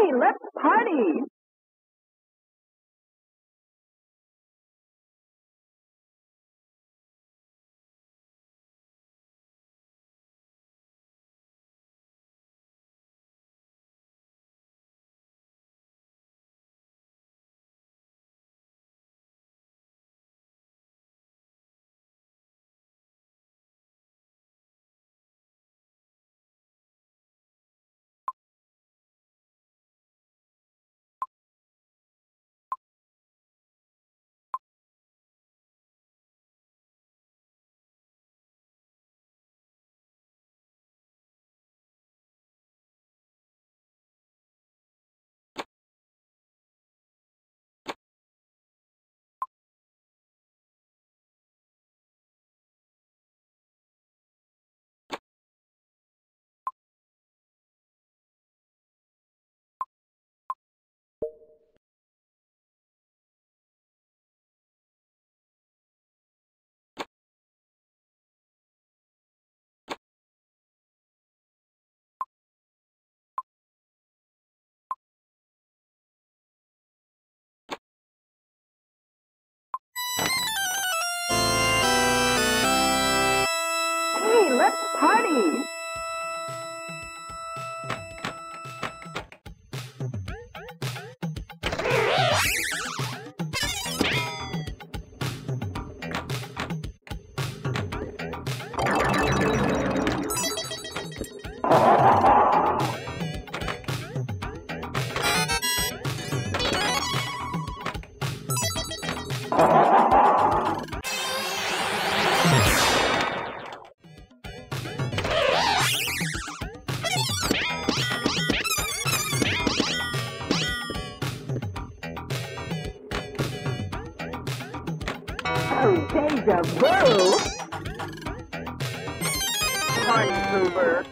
Hey, let's party! Let's party! Deja vu! Party pooper!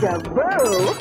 is a bow.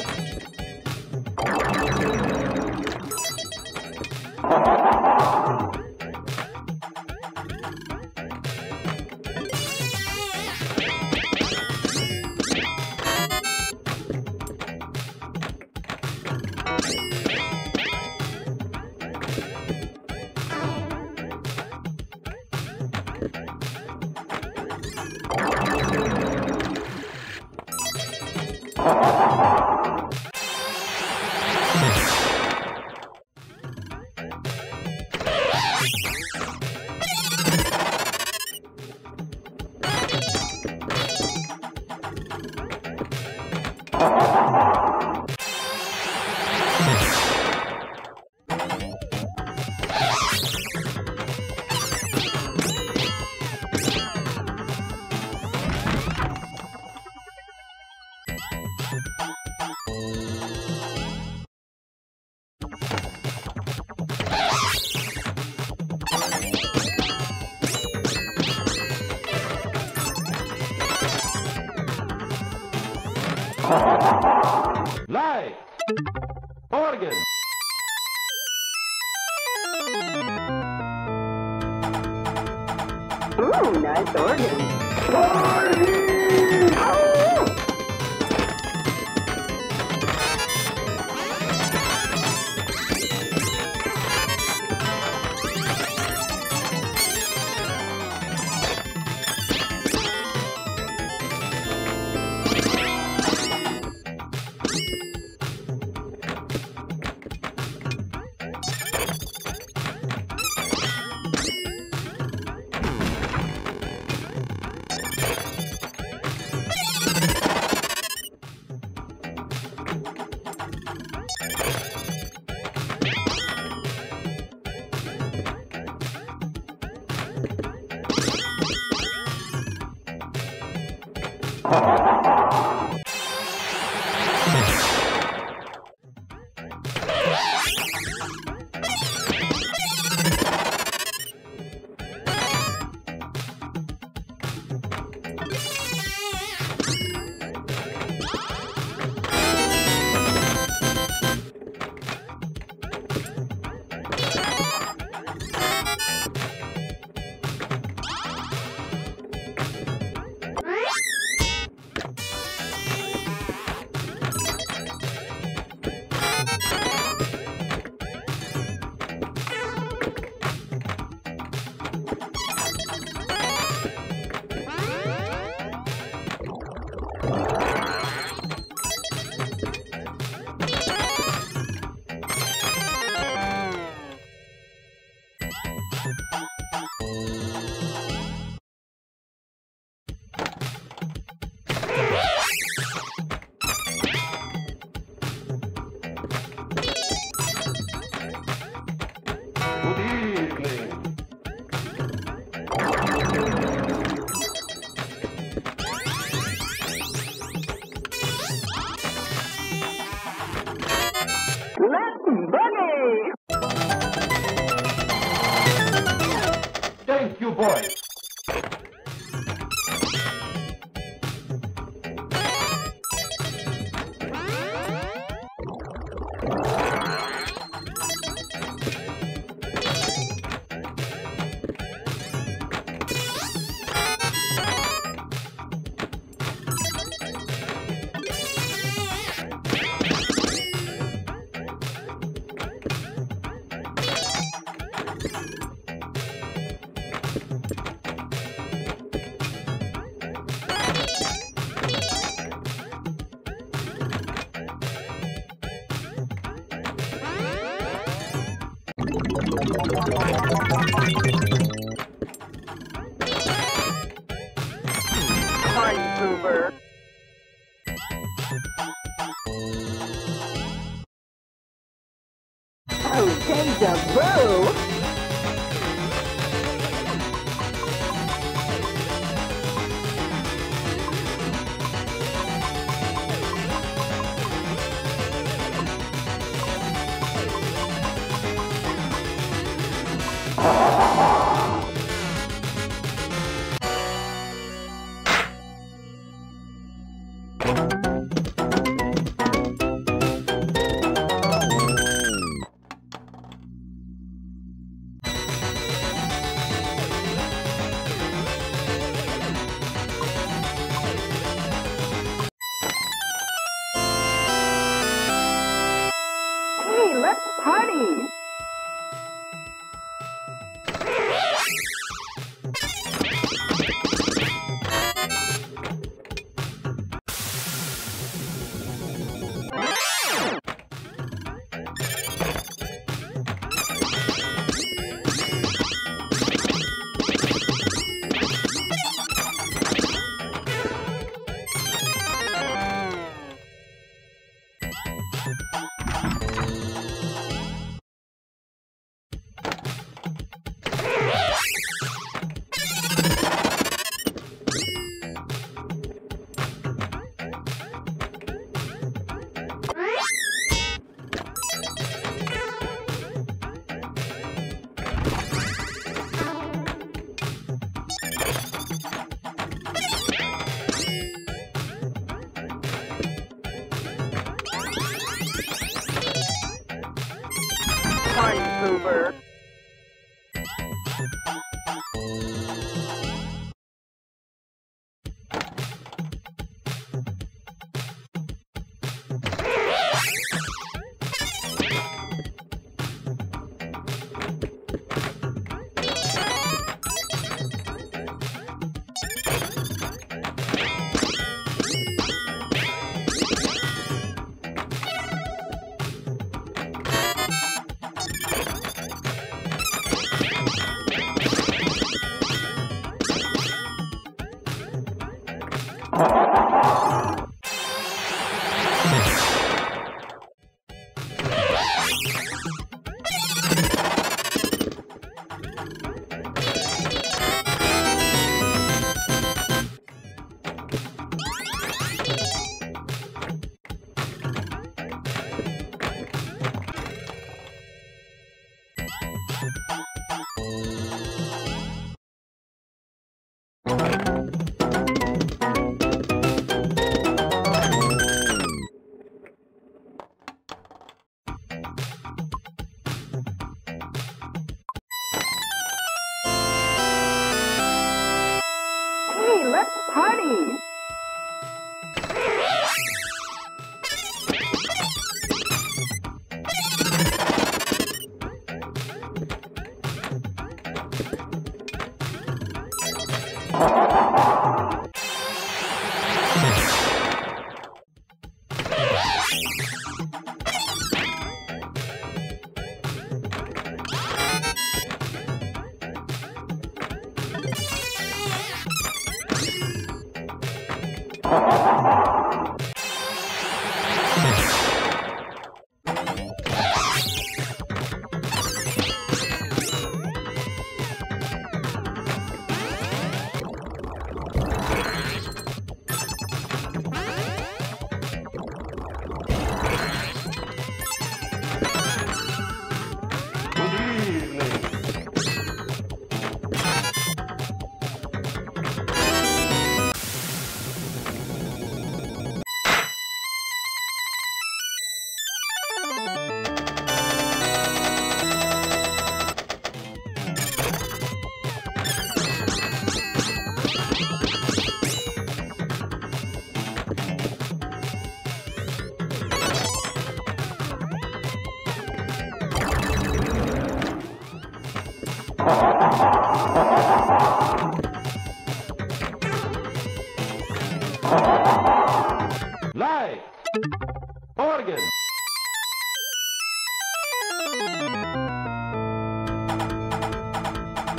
Hey, let's party! Uber.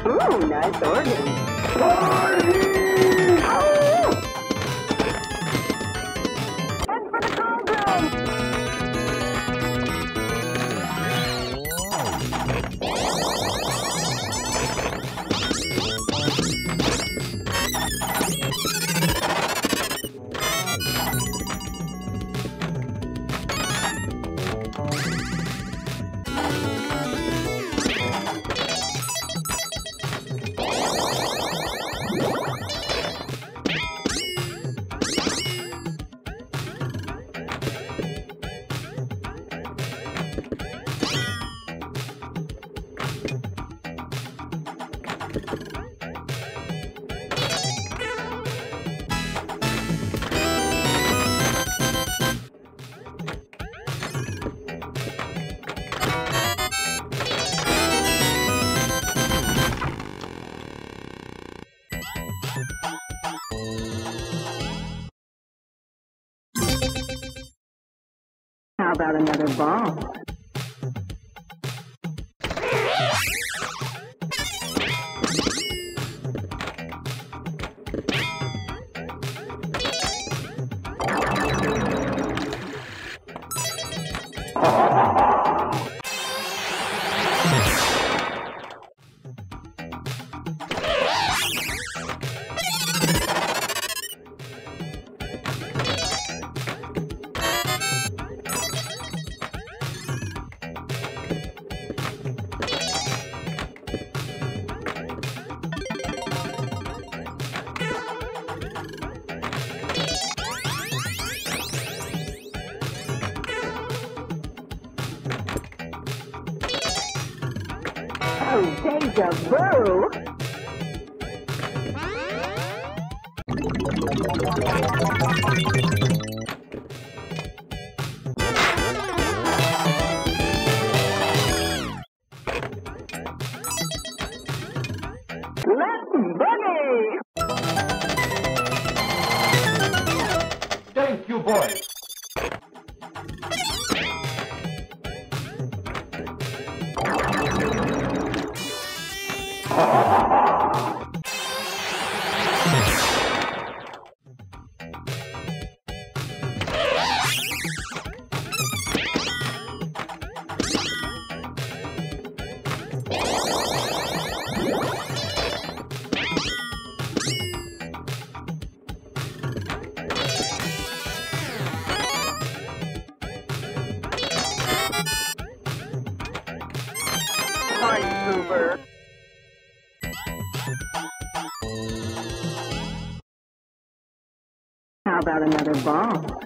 Ooh, nice organ. And for the cauldron! What? about another bomb? Deja vu. Let's bunny. Thank you, boys. Super. How about another bomb?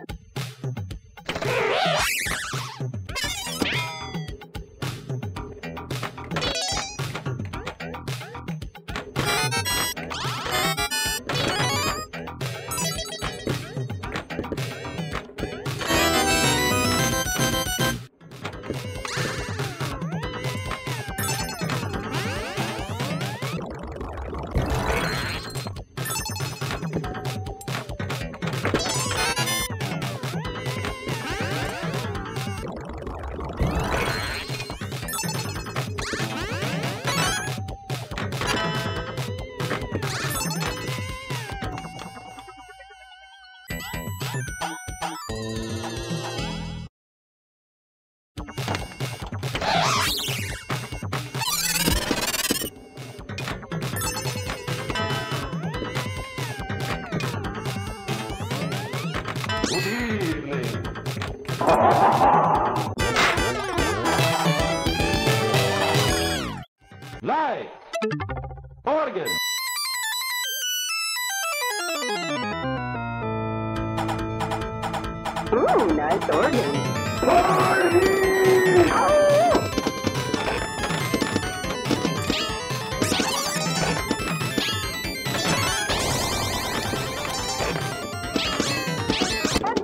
Light, organ. Ooh, nice organ. Party! Oh! That's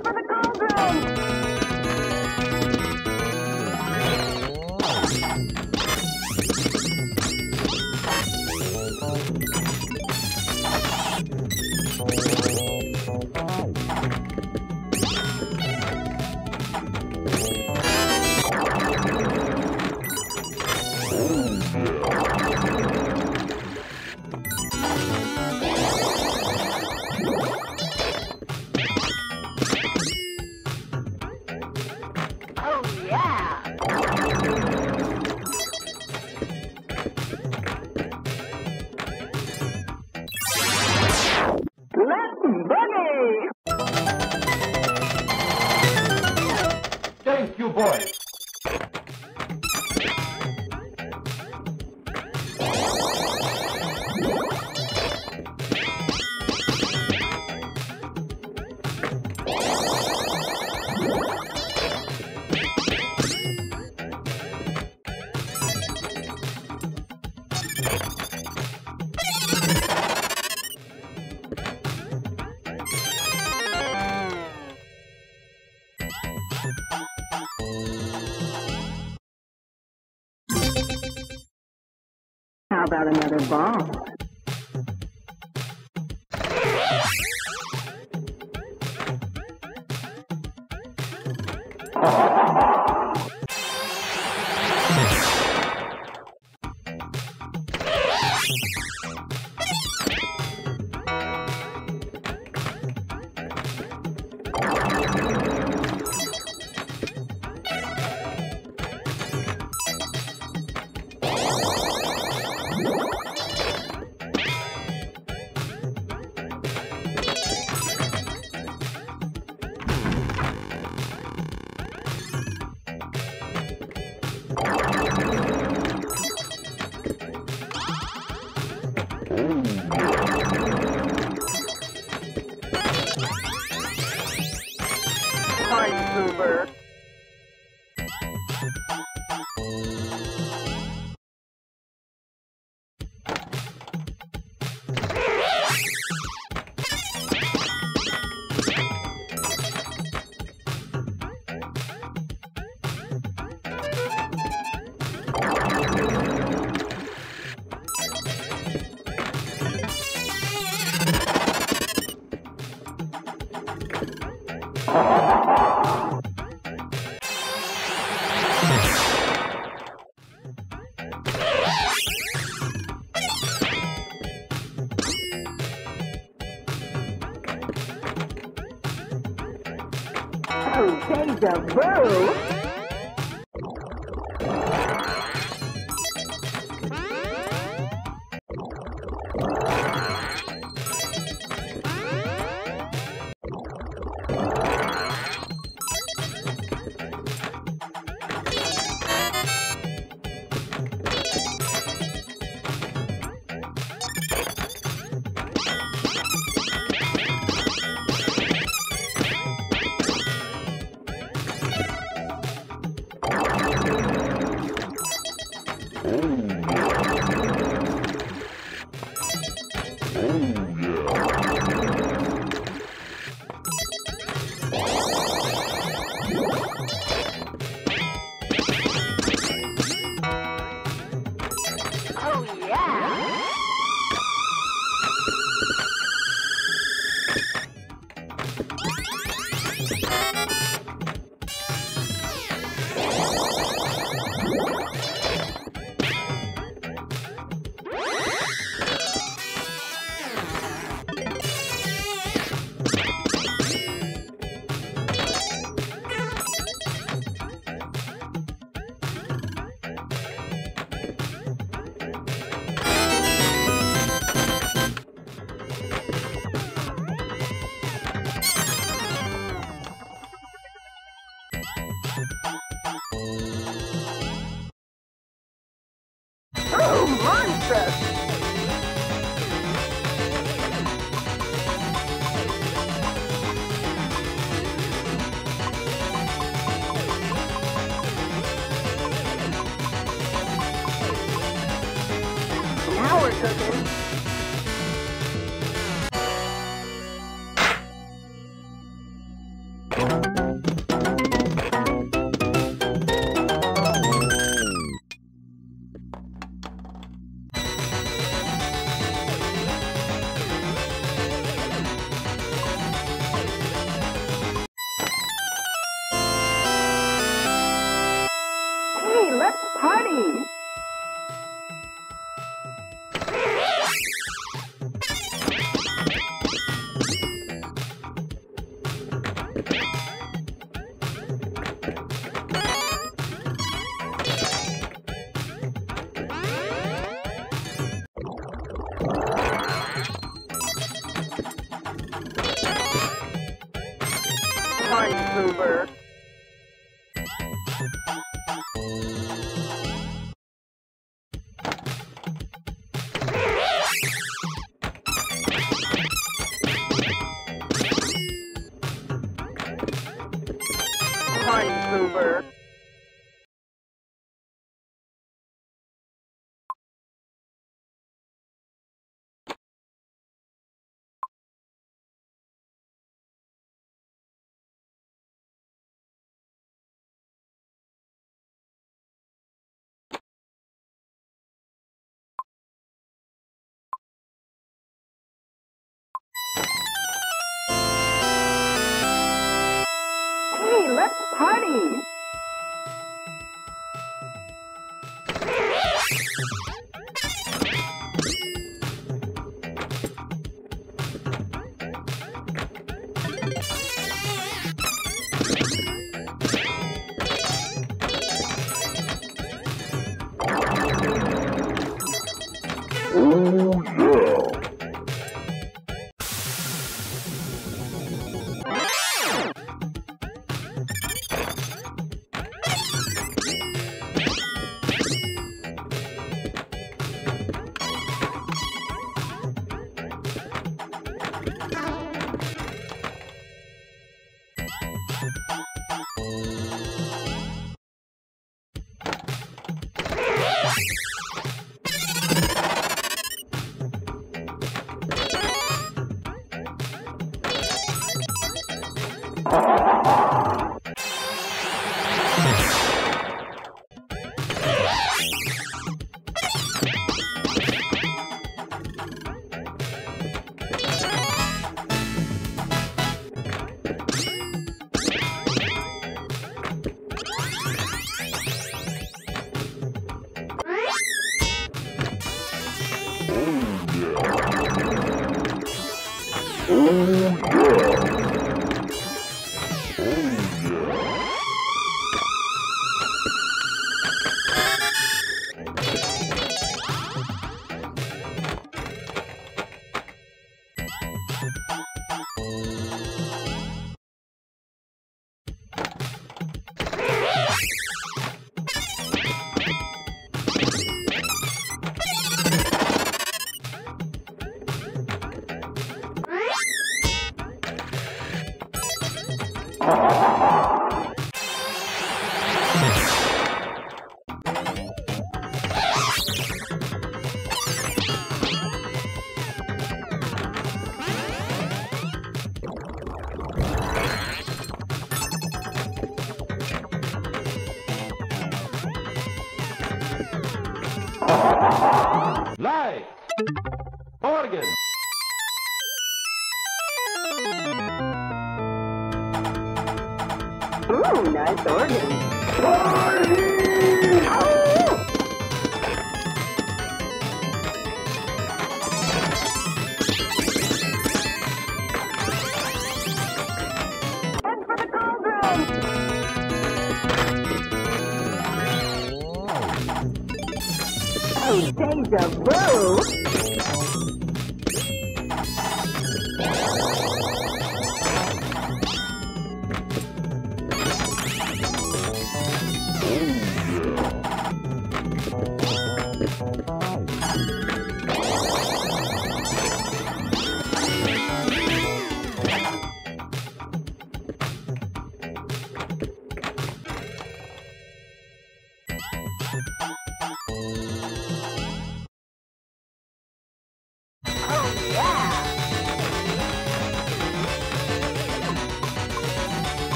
for the cauldron. Thank you, boys. How about another bomb? Deja vu! Uber. Let's party!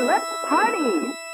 Let's party!